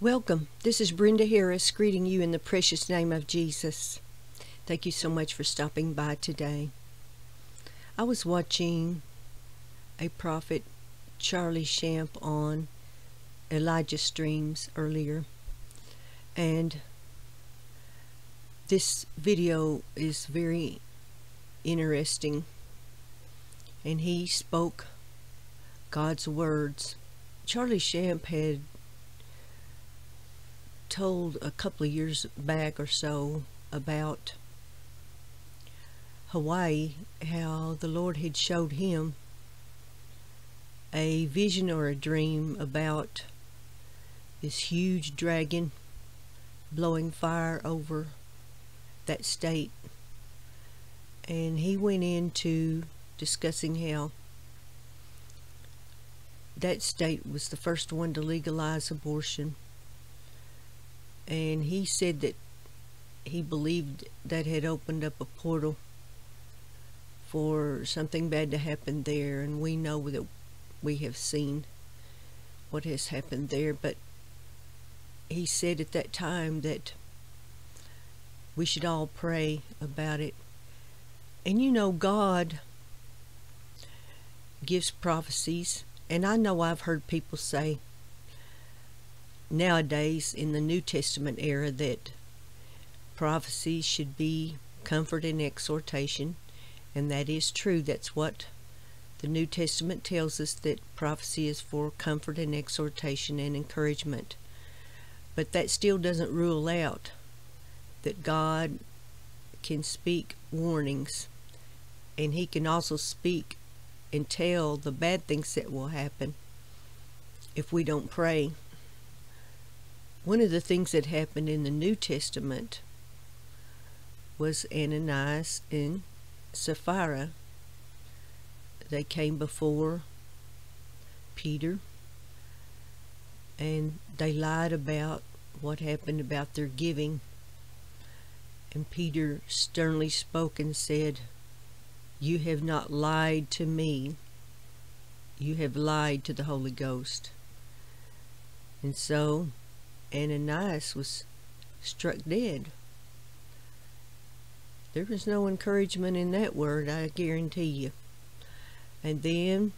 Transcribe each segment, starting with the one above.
Welcome. This is Brenda Harris greeting you in the precious name of Jesus. Thank you so much for stopping by today. I was watching a prophet, Charlie Shamp, on Elijah Streams earlier, and this video is very interesting, and he spoke God's words. Charlie Shamp had told a couple of years back or so about Hawaii, how the Lord had showed him a vision or a dream about this huge dragon blowing fire over that state, and he went into discussing how that state was the first one to legalize abortion. And he said that he believed that had opened up a portal for something bad to happen there, and we know that we have seen what has happened there. But he said at that time that we should all pray about it. And you know, God gives prophecies, and I know I've heard people say nowadays in the New Testament era that prophecy should be comfort and exhortation, and that is true. That's what the New Testament tells us, that prophecy is for comfort and exhortation and encouragement. But that still doesn't rule out that God can speak warnings, and he can also speak and tell the bad things that will happen if we don't pray. One of the things that happened in the New Testament was Ananias and Sapphira. They came before Peter, and they lied about what happened about their giving. And Peter sternly spoke and said, "You have not lied to me. You have lied to the Holy Ghost." And so Ananias was struck dead. There was no encouragement in that word, I guarantee you. And then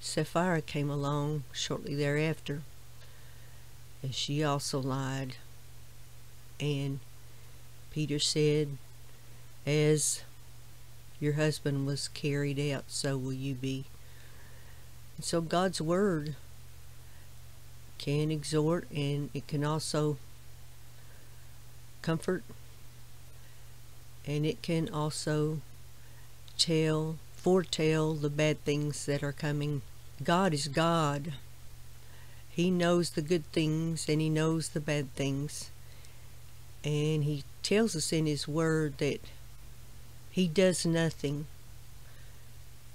Sapphira came along shortly thereafter, and she also lied. And Peter said, "As your husband was carried out, so will you be." And so God's word can exhort, and it can also comfort, and it can also foretell the bad things that are coming. God is God. He knows the good things and he knows the bad things, and he tells us in his word that he does nothing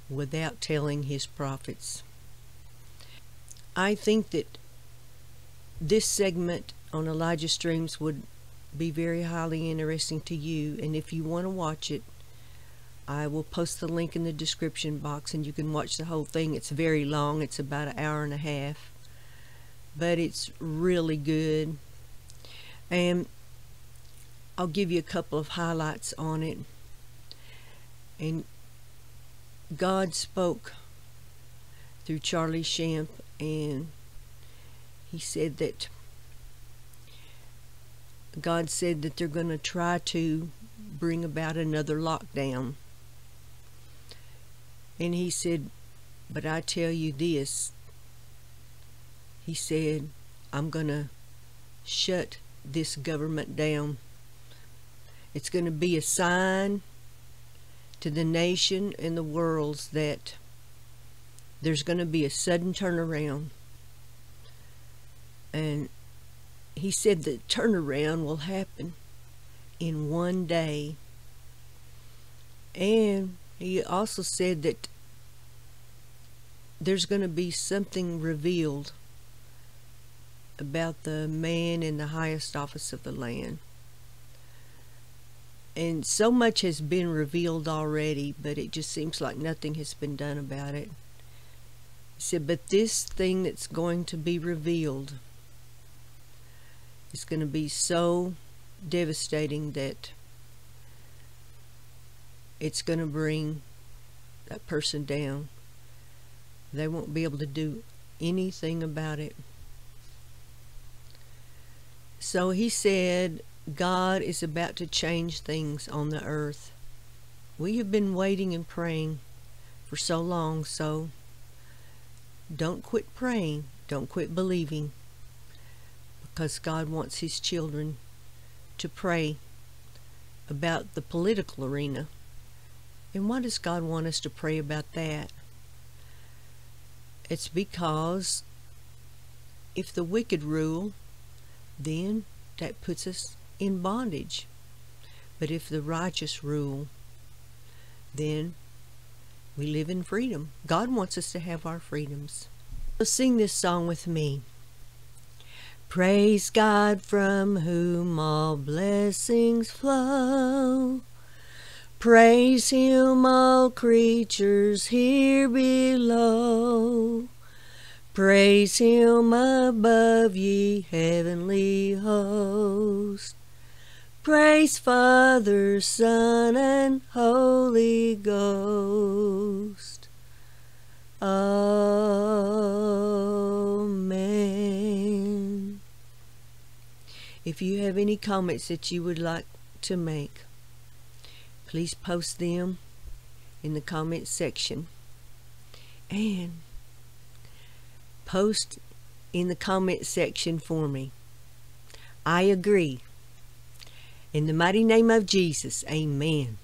without telling his prophets. I think that this segment on Elijah Streams would be very highly interesting to you, and if you want to watch it, I will post the link in the description box and you can watch the whole thing. It's very long. It's about an hour and a half, but it's really good. And I'll give you a couple of highlights on it. And God spoke through Charlie Shamp, and he said that God said that they're going to try to bring about another lockdown. And he said, "But I tell you this," he said, "I'm going to shut this government down. It's going to be a sign to the nation and the worlds that there's going to be a sudden turnaround." And he said the turnaround will happen in one day. And he also said that there's going to be something revealed about the man in the highest office of the land. And so much has been revealed already, but it just seems like nothing has been done about it. He said, "But this thing that's going to be revealed It's going to be so devastating that it's going to bring that person down. They won't be able to do anything about it. So he said, God is about to change things on the earth. We have been waiting and praying for so long, so don't quit praying. Don't quit believing, because God wants his children to pray about the political arena. And why does God want us to pray about that? It's because if the wicked rule, then that puts us in bondage. But if the righteous rule, then we live in freedom. God wants us to have our freedoms. So sing this song with me. Praise God, from whom all blessings flow. Praise him, all creatures here below. Praise him above, ye heavenly host. Praise Father, Son, and Holy Ghost. Amen. If you have any comments that you would like to make, please post them in the comments section, and post in the comments section for me. I agree. In the mighty name of Jesus, amen.